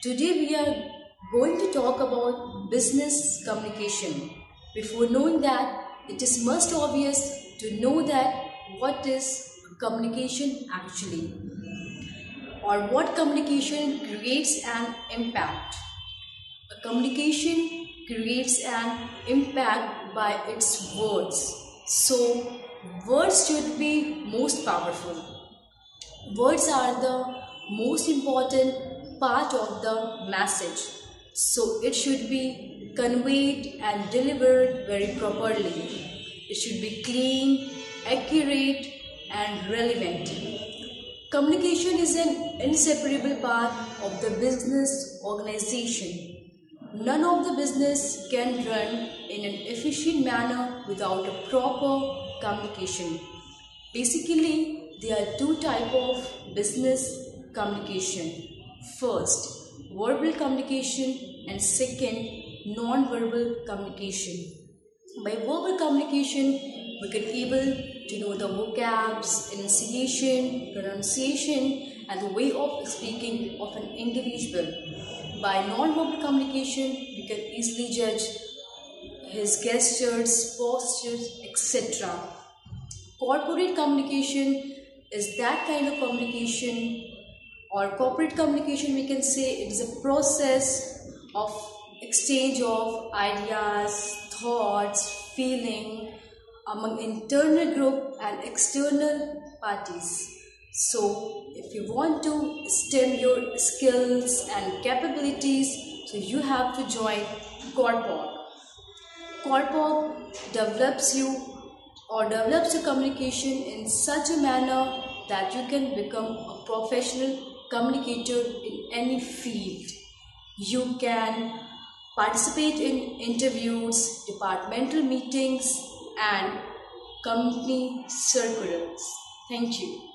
Today we are going to talk about business communication. Before knowing that, it is most obvious to know that what is communication actually, or what communication creates an impact. A communication creates an impact by its words. So words should be most powerful. Words are the most important part of the message. So it should be conveyed and delivered very properly. It should be clean, accurate and relevant. Communication is an inseparable part of the business organization. None of the business can run in an efficient manner without a proper communication. Basically, there are two types of business communication. First, verbal communication, and second, non-verbal communication. By verbal communication, we can able to know the vocabs, enunciation, pronunciation and the way of speaking of an individual. By non-verbal communication, we can easily judge his gestures, postures, etc. Corporate communication is that kind of communication, or corporate communication we can say it is a process of exchange of ideas, thoughts, feelings, among internal group and external parties. So if you want to stem your skills and capabilities, so you have to join Corpog. Corpog develops your communication in such a manner that you can become a professional communicator in any field. You can participate in interviews, departmental meetings, and company circulars. Thank you.